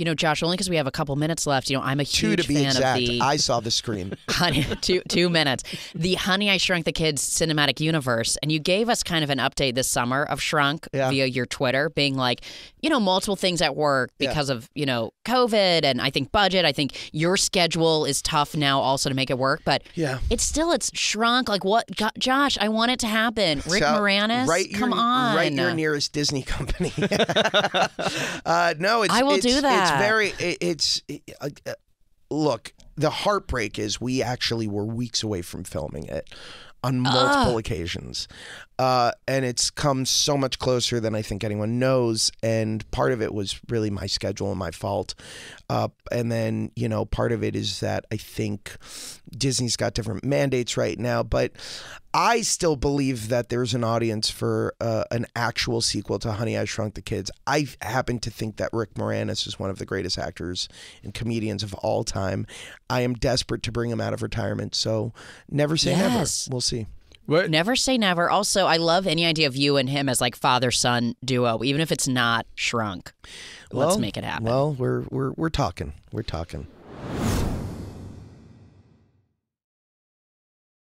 You know, Josh, only because we have a couple minutes left, you know, I'm a huge fan of the... 2 to be exact. I saw the screen. two minutes. The Honey, I Shrunk the Kids cinematic universe. And you gave us kind of an update this summer of Shrunk via your Twitter, being like, you know, multiple things at work because of, you know, COVID and I think budget. I think your schedule is tough now also to make it work. But it's still, it's Shrunk. Like, what? God, Josh, I want it to happen. Rick Moranis, come on. Write your nearest Disney company. No, I will do that. It's very, look, the heartbreak is we actually were weeks away from filming it on multiple occasions. And it's come so much closer than I think anyone knows. And part of it was really my schedule and my fault. And then, you know, part of it is that I think Disney's got different mandates right now. But I still believe that there's an audience for an actual sequel to Honey, I Shrunk the Kids. I happen to think that Rick Moranis is one of the greatest actors and comedians of all time. I am desperate to bring him out of retirement. So never say never. We'll see. What? Never say never. Also, I love any idea of you and him as like father-son duo, even if it's not Shrunk. Well, let's make it happen. Well, we're talking.